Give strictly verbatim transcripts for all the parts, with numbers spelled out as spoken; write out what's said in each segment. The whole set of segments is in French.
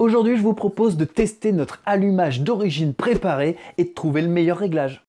Aujourd'hui, je vous propose de tester notre allumage d'origine préparé et de trouver le meilleur réglage.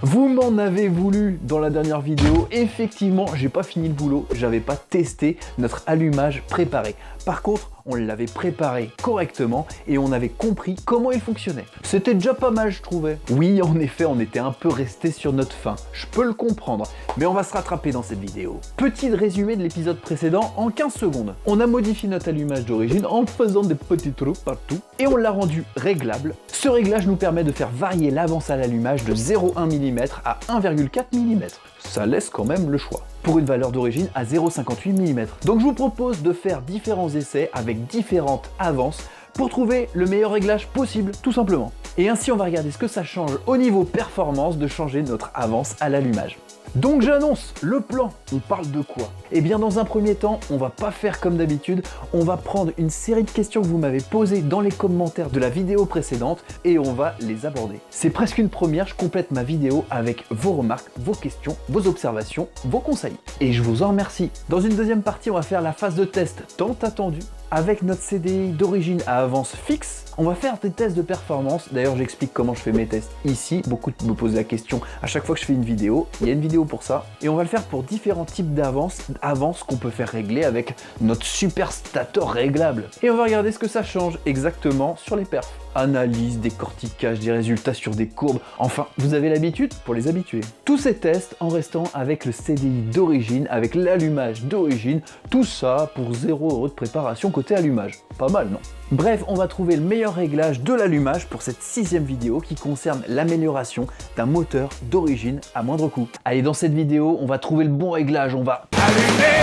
Vous m'en avez voulu dans la dernière vidéo, effectivement j'ai pas fini le boulot, j'avais pas testé notre allumage préparé. Par contre, on l'avait préparé correctement et on avait compris comment il fonctionnait. C'était déjà pas mal je trouvais. Oui, en effet, on était un peu resté sur notre faim, je peux le comprendre, mais on va se rattraper dans cette vidéo. Petit résumé de l'épisode précédent en quinze secondes. On a modifié notre allumage d'origine en faisant des petits trous partout et on l'a rendu réglable. Ce réglage nous permet de faire varier l'avance à l'allumage de zéro virgule un millimètre à un virgule quatre millimètre. Ça laisse quand même le choix. Pour une valeur d'origine à zéro virgule cinquante-huit millimètres. Donc je vous propose de faire différents essais avec différentes avances pour trouver le meilleur réglage possible, tout simplement. Et ainsi on va regarder ce que ça change au niveau performance de changer notre avance à l'allumage. Donc j'annonce le plan. On parle de quoi? Eh bien dans un premier temps, on va pas faire comme d'habitude, on va prendre une série de questions que vous m'avez posées dans les commentaires de la vidéo précédente et on va les aborder. C'est presque une première, je complète ma vidéo avec vos remarques, vos questions, vos observations, vos conseils. Et je vous en remercie. Dans une deuxième partie, on va faire la phase de test tant attendue. Avec notre C D I d'origine à avance fixe, on va faire des tests de performance. D'ailleurs, j'explique comment je fais mes tests ici. Beaucoup me posent la question à chaque fois que je fais une vidéo. Il y a une vidéo pour ça. Et on va le faire pour différents types d'avances, avances qu'on peut faire régler avec notre super stator réglable. Et on va regarder ce que ça change exactement sur les perfs. Analyse, décortiquage, des résultats sur des courbes. Enfin, vous avez l'habitude pour les habitués. Tous ces tests en restant avec le C D I d'origine, avec l'allumage d'origine. Tout ça pour zéro euro de préparation côté allumage. Pas mal, non? Bref, on va trouver le meilleur réglage de l'allumage pour cette sixième vidéo qui concerne l'amélioration d'un moteur d'origine à moindre coût. Allez, dans cette vidéo, on va trouver le bon réglage. On va allumer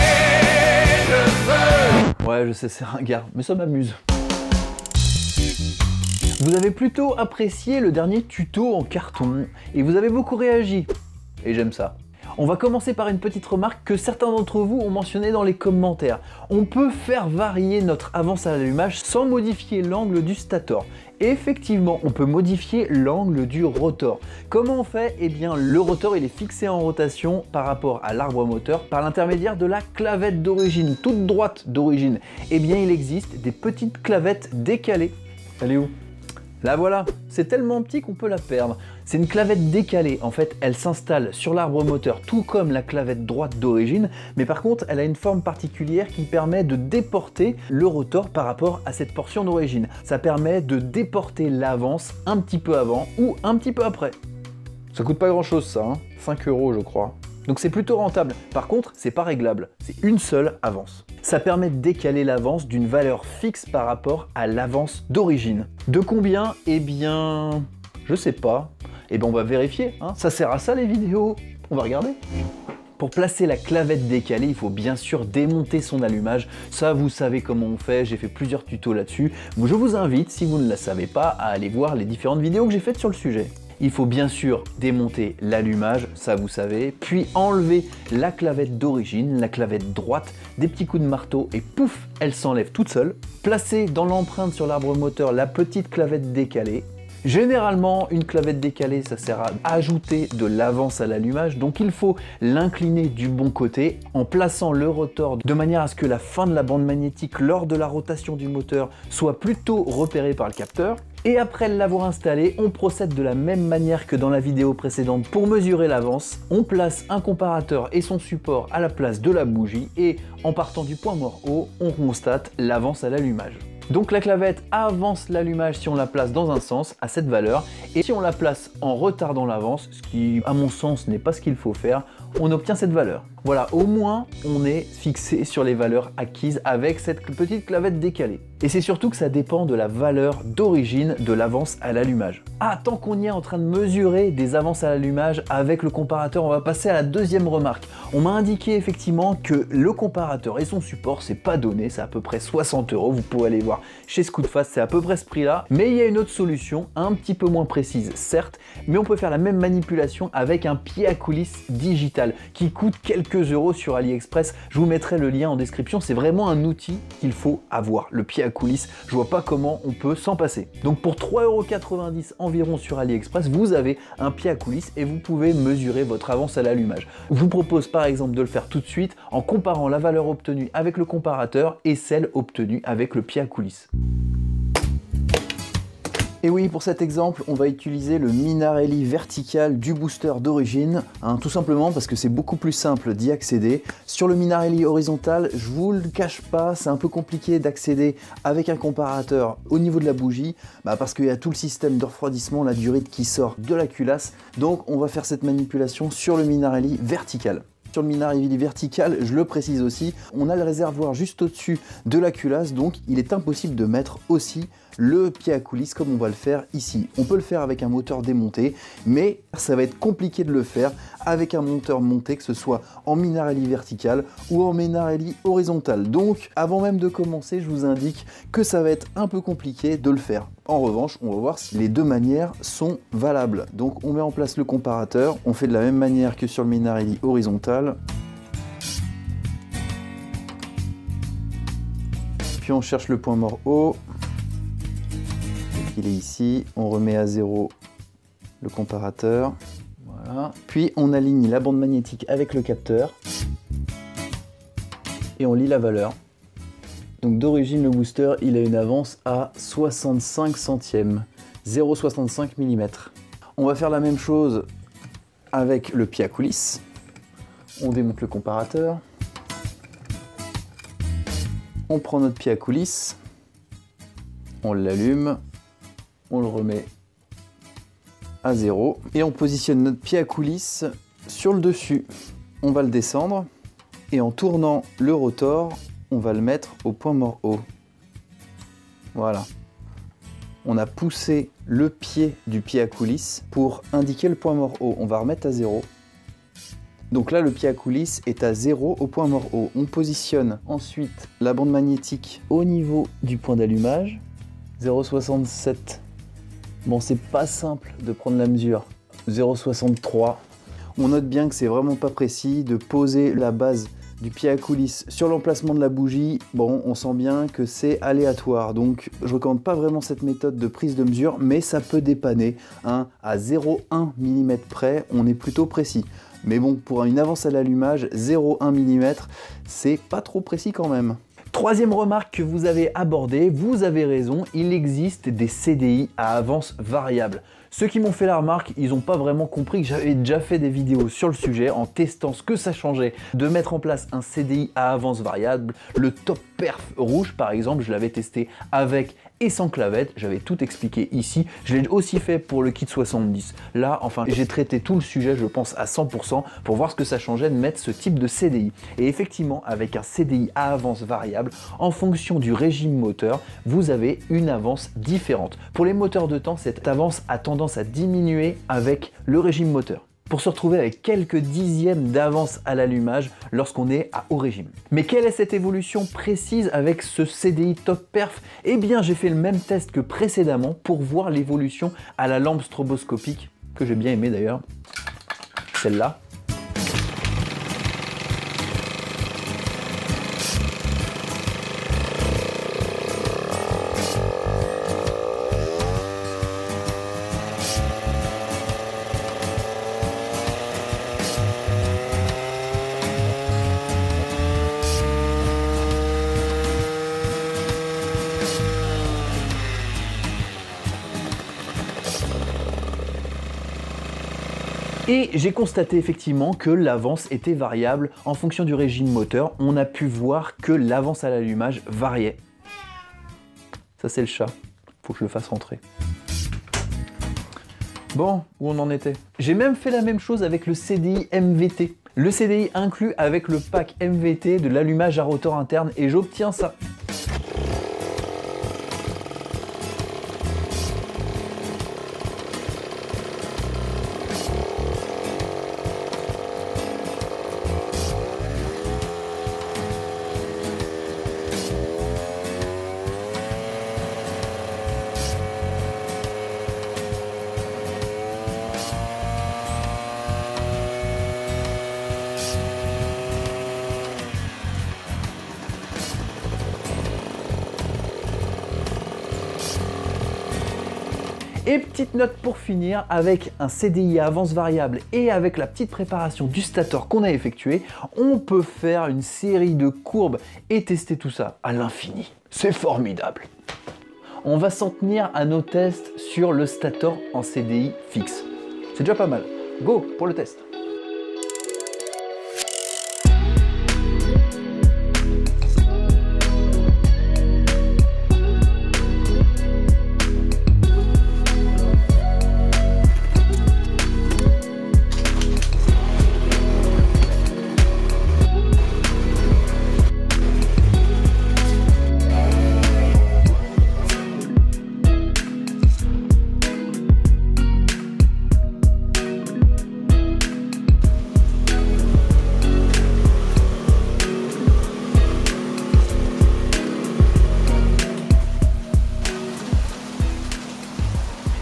le feu. Ouais, je sais, c'est ringard, mais ça m'amuse. Vous avez plutôt apprécié le dernier tuto en carton et vous avez beaucoup réagi. Et j'aime ça. On va commencer par une petite remarque que certains d'entre vous ont mentionné dans les commentaires. On peut faire varier notre avance à l'allumage sans modifier l'angle du stator. Et effectivement, on peut modifier l'angle du rotor. Comment on fait? Eh bien, le rotor il est fixé en rotation par rapport à l'arbre moteur par l'intermédiaire de la clavette d'origine, toute droite d'origine. Eh bien, il existe des petites clavettes décalées. Elle est où? La voilà, c'est tellement petit qu'on peut la perdre. C'est une clavette décalée, en fait elle s'installe sur l'arbre moteur tout comme la clavette droite d'origine, mais par contre elle a une forme particulière qui permet de déporter le rotor par rapport à cette portion d'origine. Ça permet de déporter l'avance un petit peu avant ou un petit peu après. Ça coûte pas grand chose ça, hein, cinq euros je crois. Donc c'est plutôt rentable, par contre c'est pas réglable, c'est une seule avance. Ça permet de décaler l'avance d'une valeur fixe par rapport à l'avance d'origine. De combien? Eh bien, je sais pas. Eh bien on va vérifier, hein. Ça sert à ça les vidéos, on va regarder. Pour placer la clavette décalée, il faut bien sûr démonter son allumage. Ça, vous savez comment on fait, j'ai fait plusieurs tutos là-dessus. Je vous invite, si vous ne la savez pas, à aller voir les différentes vidéos que j'ai faites sur le sujet. Il faut bien sûr démonter l'allumage, ça vous savez, puis enlever la clavette d'origine, la clavette droite, des petits coups de marteau et pouf, elle s'enlève toute seule. Placer dans l'empreinte sur l'arbre moteur la petite clavette décalée. Généralement, une clavette décalée, ça sert à ajouter de l'avance à l'allumage, donc il faut l'incliner du bon côté en plaçant le rotor de manière à ce que la fin de la bande magnétique lors de la rotation du moteur soit plutôt repérée par le capteur. Et après l'avoir installé, on procède de la même manière que dans la vidéo précédente pour mesurer l'avance. On place un comparateur et son support à la place de la bougie et en partant du point mort haut, on constate l'avance à l'allumage. Donc la clavette avance l'allumage si on la place dans un sens à cette valeur et si on la place en retardant l'avance, ce qui à mon sens n'est pas ce qu'il faut faire, on obtient cette valeur. Voilà, au moins on est fixé sur les valeurs acquises avec cette petite clavette décalée. Et c'est surtout que ça dépend de la valeur d'origine de l'avance à l'allumage. Ah, tant qu'on y est en train de mesurer des avances à l'allumage avec le comparateur, on va passer à la deuxième remarque. On m'a indiqué effectivement que le comparateur et son support, c'est pas donné, c'est à peu près soixante euros. Vous pouvez aller voir chez ScootFast, c'est à peu près ce prix-là. Mais il y a une autre solution, un petit peu moins précise, certes, mais on peut faire la même manipulation avec un pied à coulisse digital qui coûte quelques quelques euros sur AliExpress. Je vous mettrai le lien en description. C'est vraiment un outil qu'il faut avoir. Le pied à coulisses, je vois pas comment on peut s'en passer. Donc pour trois euros quatre-vingt-dix environ sur AliExpress, vous avez un pied à coulisses et vous pouvez mesurer votre avance à l'allumage. Je vous propose par exemple de le faire tout de suite en comparant la valeur obtenue avec le comparateur et celle obtenue avec le pied à coulisses. Et oui, pour cet exemple, on va utiliser le Minarelli vertical du booster d'origine, hein, tout simplement parce que c'est beaucoup plus simple d'y accéder. Sur le Minarelli horizontal, je vous le cache pas, c'est un peu compliqué d'accéder avec un comparateur au niveau de la bougie, bah parce qu'il y a tout le système de refroidissement, la durite qui sort de la culasse, donc on va faire cette manipulation sur le Minarelli vertical. Sur le Minarelli vertical, je le précise aussi, on a le réservoir juste au-dessus de la culasse, donc il est impossible de mettre aussi le pied à coulisses comme on va le faire ici. On peut le faire avec un moteur démonté, mais ça va être compliqué de le faire avec un moteur monté, que ce soit en Minarelli vertical ou en Minarelli horizontal. Donc, avant même de commencer, je vous indique que ça va être un peu compliqué de le faire. En revanche, on va voir si les deux manières sont valables. Donc, on met en place le comparateur, on fait de la même manière que sur le Minarelli horizontal, puis on cherche le point mort haut, il est ici, on remet à zéro le comparateur, voilà. Puis on aligne la bande magnétique avec le capteur et on lit la valeur. Donc d'origine le booster il a une avance à soixante-cinq centièmes, zéro virgule soixante-cinq millimètres. On va faire la même chose avec le pied à coulisses. On démonte le comparateur, on prend notre pied à coulisses, on l'allume, on le remet à zéro et on positionne notre pied à coulisses sur le dessus. On va le descendre et en tournant le rotor, on va le mettre au point mort haut. Voilà. On a poussé le pied du pied à coulisses pour indiquer le point mort haut. On va remettre à zéro. Donc là, le pied à coulisses est à zéro au point mort haut. On positionne ensuite la bande magnétique au niveau du point d'allumage, zéro virgule soixante-sept. Bon, c'est pas simple de prendre la mesure, zéro virgule soixante-trois. On note bien que c'est vraiment pas précis de poser la base du pied à coulisses sur l'emplacement de la bougie. Bon, on sent bien que c'est aléatoire, donc je recommande pas vraiment cette méthode de prise de mesure, mais ça peut dépanner, hein, à zéro virgule un millimètre près, on est plutôt précis. Mais bon, pour une avance à l'allumage, zéro virgule un millimètre, c'est pas trop précis quand même. Troisième remarque que vous avez abordée, vous avez raison, il existe des C D I à avance variable. Ceux qui m'ont fait la remarque, ils n'ont pas vraiment compris que j'avais déjà fait des vidéos sur le sujet en testant ce que ça changeait de mettre en place un C D I à avance variable. Le Top Perf Rouge, par exemple, je l'avais testé avec et sans clavette. J'avais tout expliqué ici. Je l'ai aussi fait pour le kit soixante-dix. Là, enfin, j'ai traité tout le sujet, je pense, à cent pour cent pour voir ce que ça changeait de mettre ce type de C D I. Et effectivement, avec un C D I à avance variable, en fonction du régime moteur, vous avez une avance différente. Pour les moteurs de temps, cette avance a tendance à diminuer avec le régime moteur, pour se retrouver avec quelques dixièmes d'avance à l'allumage lorsqu'on est à haut régime. Mais quelle est cette évolution précise avec ce C D I Top Perf? Eh bien, j'ai fait le même test que précédemment pour voir l'évolution à la lampe stroboscopique, que j'ai bien aimé d'ailleurs, celle-là. Et j'ai constaté effectivement que l'avance était variable en fonction du régime moteur. On a pu voir que l'avance à l'allumage variait. Ça c'est le chat, faut que je le fasse rentrer. Bon, où on en était? J'ai même fait la même chose avec le C D I M V T. Le C D I inclus avec le pack M V T de l'allumage à rotor interne et j'obtiens ça. Et petite note pour finir, avec un C D I à avance variable et avec la petite préparation du stator qu'on a effectuée, on peut faire une série de courbes et tester tout ça à l'infini. C'est formidable. On va s'en tenir à nos tests sur le stator en C D I fixe. C'est déjà pas mal. Go pour le test.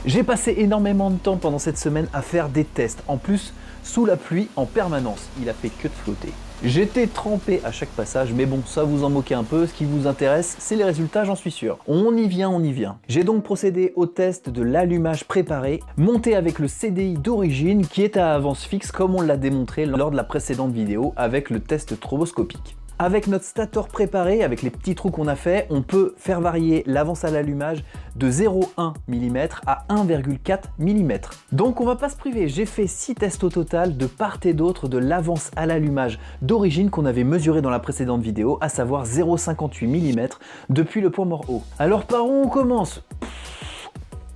J'ai passé énormément de temps pendant cette semaine à faire des tests, en plus sous la pluie en permanence, il a fait que de flotter. J'étais trempé à chaque passage, mais bon, ça vous en moquez un peu, ce qui vous intéresse, c'est les résultats, j'en suis sûr. On y vient, on y vient. J'ai donc procédé au test de l'allumage préparé, monté avec le C D I d'origine qui est à avance fixe comme on l'a démontré lors de la précédente vidéo avec le test stroboscopique. Avec notre stator préparé, avec les petits trous qu'on a fait, on peut faire varier l'avance à l'allumage de zéro virgule un millimètre à un virgule quatre millimètres. Donc on va pas se priver, j'ai fait six tests au total de part et d'autre de l'avance à l'allumage d'origine qu'on avait mesuré dans la précédente vidéo, à savoir zéro virgule cinquante-huit millimètres depuis le point mort haut. Alors par où on commence?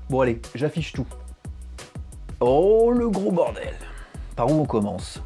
Bon allez, j'affiche tout. Oh le gros bordel! Par où on commence?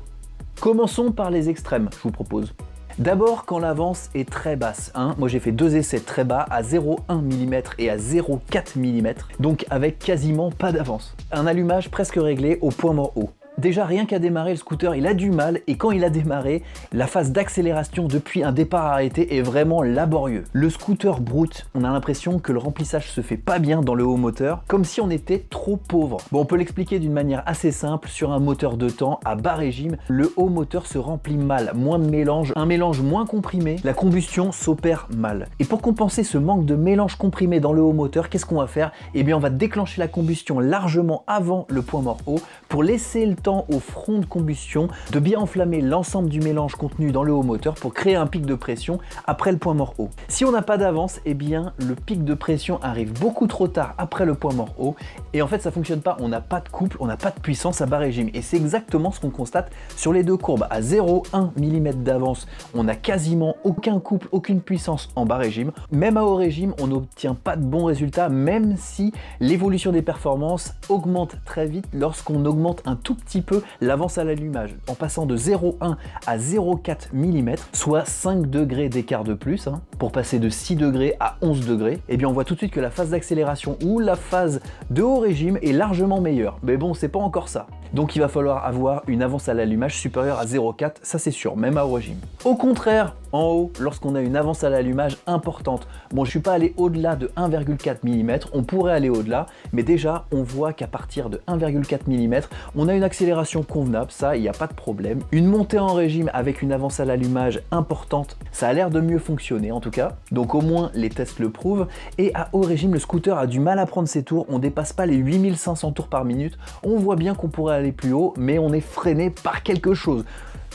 Commençons par les extrêmes, je vous propose. D'abord quand l'avance est très basse, hein. Moi j'ai fait deux essais très bas à zéro virgule un millimètre et à zéro virgule quatre millimètres, donc avec quasiment pas d'avance. Un allumage presque réglé au point mort haut. Déjà rien qu'à démarrer le scooter il a du mal et quand il a démarré, la phase d'accélération depuis un départ arrêté est vraiment laborieux. Le scooter broute, on a l'impression que le remplissage se fait pas bien dans le haut moteur, comme si on était trop pauvre. Bon on peut l'expliquer d'une manière assez simple, sur un moteur de temps à bas régime, le haut moteur se remplit mal, moins de mélange, un mélange moins comprimé, la combustion s'opère mal. Et pour compenser ce manque de mélange comprimé dans le haut moteur, qu'est-ce qu'on va faire? Eh bien on va déclencher la combustion largement avant le point mort haut pour laisser le temps au front de combustion de bien enflammer l'ensemble du mélange contenu dans le haut moteur pour créer un pic de pression après le point mort haut. Si on n'a pas d'avance, eh bien le pic de pression arrive beaucoup trop tard après le point mort haut et en fait ça fonctionne pas, on n'a pas de couple, on n'a pas de puissance à bas régime et c'est exactement ce qu'on constate sur les deux courbes. À zéro virgule un millimètre d'avance, on n'a quasiment aucun couple, aucune puissance en bas régime. Même à haut régime, on n'obtient pas de bons résultats, même si l'évolution des performances augmente très vite lorsqu'on augmente un tout petit peu l'avance à l'allumage, en passant de zéro virgule un à zéro virgule quatre millimètres, soit cinq degrés d'écart de plus, hein, pour passer de six degrés à onze degrés. Et bien on voit tout de suite que la phase d'accélération ou la phase de haut régime est largement meilleure. Mais bon, c'est pas encore ça. Donc il va falloir avoir une avance à l'allumage supérieure à zéro virgule quatre, ça c'est sûr, même à haut régime. Au contraire, en haut, lorsqu'on a une avance à l'allumage importante, bon je suis pas allé au-delà de un virgule quatre millimètres, on pourrait aller au-delà, mais déjà on voit qu'à partir de un virgule quatre millimètres, on a une accélération convenable, ça il n'y a pas de problème. Une montée en régime avec une avance à l'allumage importante, ça a l'air de mieux fonctionner en tout cas, donc au moins les tests le prouvent, et à haut régime le scooter a du mal à prendre ses tours, on dépasse pas les huit mille cinq cents tours par minute, on voit bien qu'on pourrait aller plus haut, mais on est freiné par quelque chose.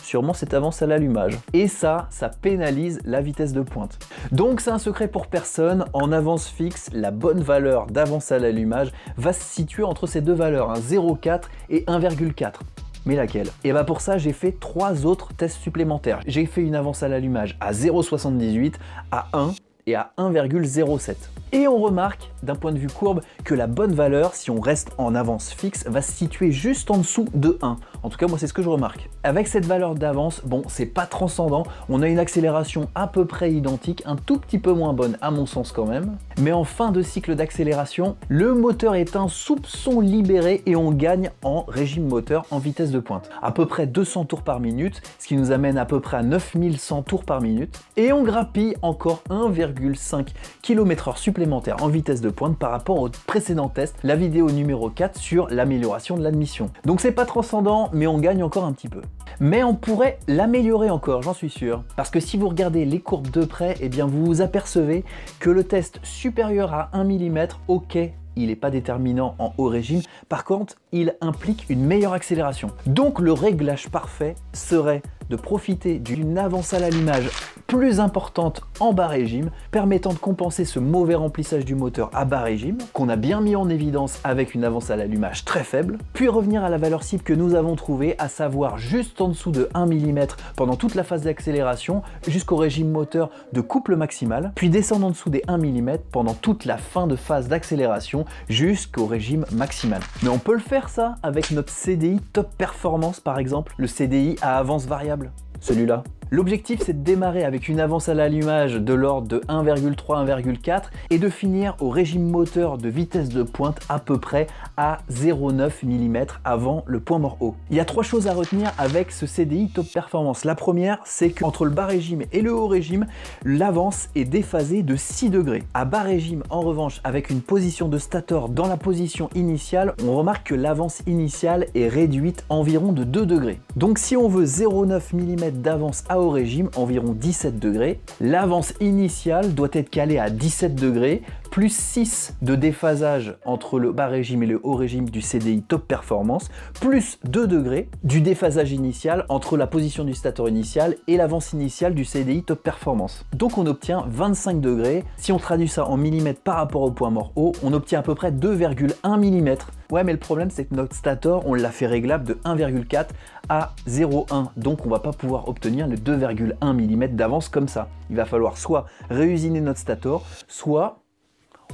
Sûrement cette avance à l'allumage. Et ça, ça pénalise la vitesse de pointe. Donc c'est un secret pour personne, en avance fixe, la bonne valeur d'avance à l'allumage va se situer entre ces deux valeurs, hein, zéro virgule quatre et un virgule quatre. Mais laquelle? Et bah pour ça j'ai fait trois autres tests supplémentaires. J'ai fait une avance à l'allumage à zéro virgule soixante-dix-huit, à un et à un virgule zéro sept. Et on remarque, d'un point de vue courbe, que la bonne valeur, si on reste en avance fixe, va se situer juste en dessous de un. En tout cas, moi, c'est ce que je remarque. Avec cette valeur d'avance, bon, c'est pas transcendant. On a une accélération à peu près identique, un tout petit peu moins bonne, à mon sens quand même. Mais en fin de cycle d'accélération, le moteur est un soupçon libéré et on gagne en régime moteur, en vitesse de pointe. À peu près deux cents tours par minute, ce qui nous amène à peu près à neuf mille cent tours par minute. Et on grappille encore un virgule cinq kilomètres heure supplémentaire en vitesse de pointe par rapport au précédent test, la vidéo numéro quatre sur l'amélioration de l'admission. Donc c'est pas transcendant, mais on gagne encore un petit peu. Mais on pourrait l'améliorer encore, j'en suis sûr. Parce que si vous regardez les courbes de près, eh bien vous vous apercevez que le test supérieur à un millimètre, ok, il n'est pas déterminant en haut régime, par contre il implique une meilleure accélération. Donc le réglage parfait serait de profiter d'une avance à l'allumage plus importante en bas régime, permettant de compenser ce mauvais remplissage du moteur à bas régime, qu'on a bien mis en évidence avec une avance à l'allumage très faible, puis revenir à la valeur cible que nous avons trouvée, à savoir juste en dessous de un millimètre pendant toute la phase d'accélération jusqu'au régime moteur de couple maximal, puis descendre en dessous des un millimètre pendant toute la fin de phase d'accélération jusqu'au régime maximal. Mais on peut le faire ça avec notre C D I Top Performance par exemple, le C D I à avance variable, celui-là. L'objectif, c'est de démarrer avec une avance à l'allumage de l'ordre de un virgule trois à un virgule quatre et de finir au régime moteur de vitesse de pointe à peu près à zéro virgule neuf millimètres avant le point mort haut. Il y a trois choses à retenir avec ce C D I Top Performance. La première, c'est qu'entre le bas régime et le haut régime, l'avance est déphasée de six degrés. À bas régime, en revanche, avec une position de stator dans la position initiale, on remarque que l'avance initiale est réduite environ de deux degrés. Donc si on veut zéro virgule neuf millimètres d'avance à haut régime, environ dix-sept degrés, l'avance initiale doit être calée à dix-sept degrés, plus six de déphasage entre le bas régime et le haut régime du C D I Top Performance, plus deux degrés du déphasage initial entre la position du stator initial et l'avance initiale du C D I Top Performance. Donc on obtient vingt-cinq degrés. Si on traduit ça en millimètres par rapport au point mort haut, on obtient à peu près deux virgule un millimètres. Ouais, mais le problème, c'est que notre stator, on l'a fait réglable de un virgule quatre à zéro virgule un, donc on va pas pouvoir obtenir le deux virgule un millimètres d'avance comme ça. Il va falloir soit réusiner notre stator, soit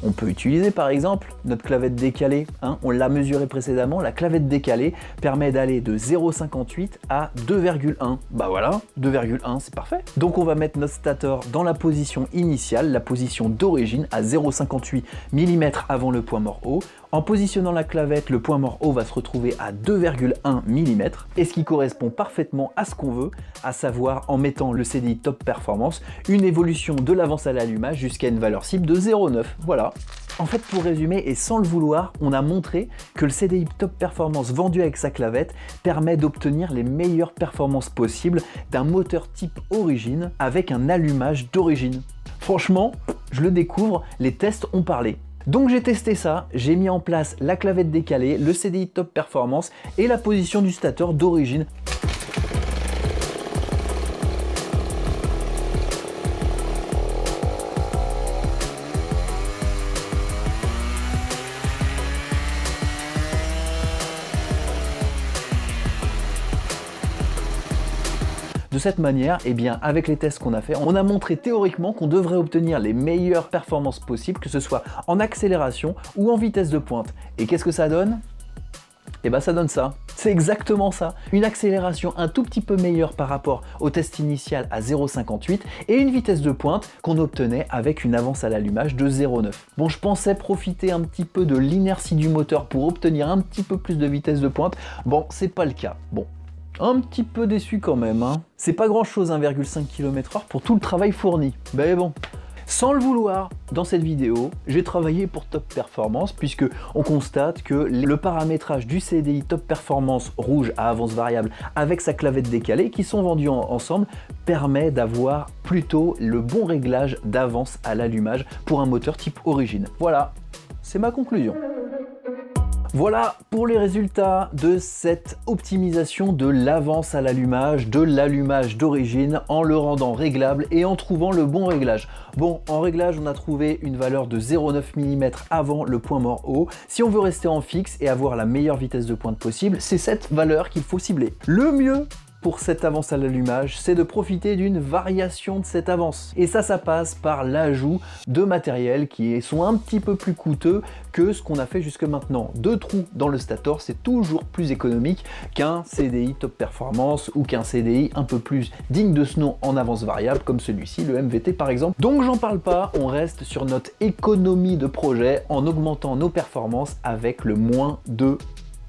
on peut utiliser par exemple notre clavette décalée, hein, on l'a mesuré précédemment, la clavette décalée permet d'aller de zéro virgule cinquante-huit à deux virgule un. Bah voilà, deux virgule un, c'est parfait. Donc on va mettre notre stator dans la position initiale, la position d'origine, à zéro virgule cinquante-huit millimètres avant le point mort haut. En positionnant la clavette, le point mort haut va se retrouver à deux virgule un millimètres, et ce qui correspond parfaitement à ce qu'on veut, à savoir, en mettant le C D I Top Performance, une évolution de l'avance à l'allumage jusqu'à une valeur cible de zéro virgule neuf. Voilà. En fait, pour résumer, et sans le vouloir, on a montré que le C D I Top Performance vendu avec sa clavette permet d'obtenir les meilleures performances possibles d'un moteur type origine avec un allumage d'origine. Franchement, je le découvre, les tests ont parlé. Donc j'ai testé ça, j'ai mis en place la clavette décalée, le C D I Top Performance et la position du stator d'origine. De cette manière, eh bien, avec les tests qu'on a fait, on a montré théoriquement qu'on devrait obtenir les meilleures performances possibles, que ce soit en accélération ou en vitesse de pointe. Et qu'est-ce que ça donne ? Eh bien, ça donne ça. C'est exactement ça. Une accélération un tout petit peu meilleure par rapport au test initial à zéro virgule cinquante-huit et une vitesse de pointe qu'on obtenait avec une avance à l'allumage de zéro virgule neuf. Bon, je pensais profiter un petit peu de l'inertie du moteur pour obtenir un petit peu plus de vitesse de pointe. Bon, c'est pas le cas. Bon. Un petit peu déçu quand même, hein. C'est pas grand chose un virgule cinq kilomètres heure pour tout le travail fourni. Ben bon, sans le vouloir, dans cette vidéo, j'ai travaillé pour Top Performance puisque on constate que le paramétrage du C D I Top Performance rouge à avance variable avec sa clavette décalée qui sont vendus en ensemble permet d'avoir plutôt le bon réglage d'avance à l'allumage pour un moteur type origine. Voilà, c'est ma conclusion. Voilà pour les résultats de cette optimisation de l'avance à l'allumage, de l'allumage d'origine, en le rendant réglable et en trouvant le bon réglage. Bon, en réglage, on a trouvé une valeur de zéro virgule neuf millimètres avant le point mort haut. Si on veut rester en fixe et avoir la meilleure vitesse de pointe possible, c'est cette valeur qu'il faut cibler. Le mieux pour cette avance à l'allumage, c'est de profiter d'une variation de cette avance. Et ça, ça passe par l'ajout de matériel qui sont un petit peu plus coûteux que ce qu'on a fait jusque maintenant. Deux trous dans le stator, c'est toujours plus économique qu'un C D I Top Performance ou qu'un C D I un peu plus digne de ce nom en avance variable, comme celui-ci, le M V T par exemple. Donc j'en parle pas, on reste sur notre économie de projet en augmentant nos performances avec le moins de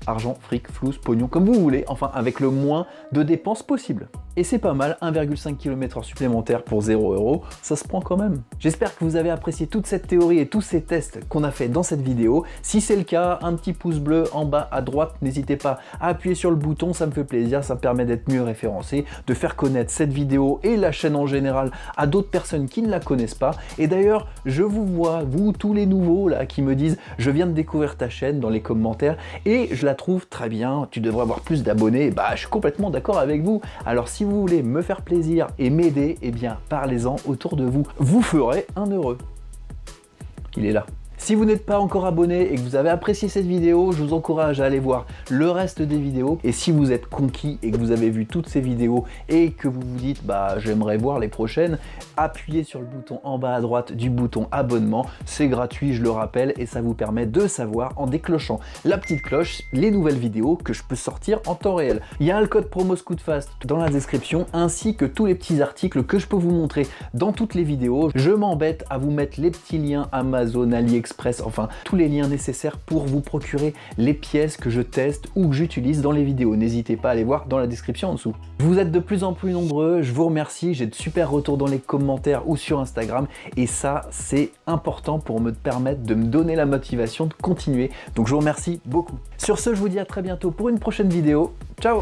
argent, fric, flouze, pognon, comme vous voulez, enfin avec le moins de dépenses possible. Et c'est pas mal, un virgule cinq kilomètres heure supplémentaire pour zéro euro, ça se prend quand même. J'espère que vous avez apprécié toute cette théorie et tous ces tests qu'on a fait dans cette vidéo. Si c'est le cas, un petit pouce bleu en bas à droite, n'hésitez pas à appuyer sur le bouton, ça me fait plaisir, ça me permet d'être mieux référencé, de faire connaître cette vidéo et la chaîne en général à d'autres personnes qui ne la connaissent pas. Et d'ailleurs, je vous vois, vous, tous les nouveaux là qui me disent « je viens de découvrir ta chaîne » dans les commentaires et je la trouve très bien, tu devrais avoir plus d'abonnés, bah je suis complètement d'accord avec vous. Alors si vous voulez me faire plaisir et m'aider, eh bien parlez-en autour de vous, vous ferez un heureux. Il est là. Si vous n'êtes pas encore abonné et que vous avez apprécié cette vidéo, je vous encourage à aller voir le reste des vidéos. Et si vous êtes conquis et que vous avez vu toutes ces vidéos et que vous vous dites « bah j'aimerais voir les prochaines », appuyez sur le bouton en bas à droite du bouton abonnement. C'est gratuit, je le rappelle, et ça vous permet de savoir en déclenchant la petite cloche les nouvelles vidéos que je peux sortir en temps réel. Il y a le code promo ScootFast dans la description ainsi que tous les petits articles que je peux vous montrer dans toutes les vidéos. Je m'embête à vous mettre les petits liens Amazon, AliExpress, enfin tous les liens nécessaires pour vous procurer les pièces que je teste ou que j'utilise dans les vidéos. N'hésitez pas à aller voir dans la description en dessous. Vous êtes de plus en plus nombreux, je vous remercie, j'ai de super retours dans les commentaires ou sur Instagram et ça c'est important pour me permettre de me donner la motivation de continuer. Donc je vous remercie beaucoup. Sur ce, je vous dis à très bientôt pour une prochaine vidéo. Ciao!